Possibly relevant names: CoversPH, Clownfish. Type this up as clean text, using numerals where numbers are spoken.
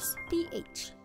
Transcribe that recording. CoversPH.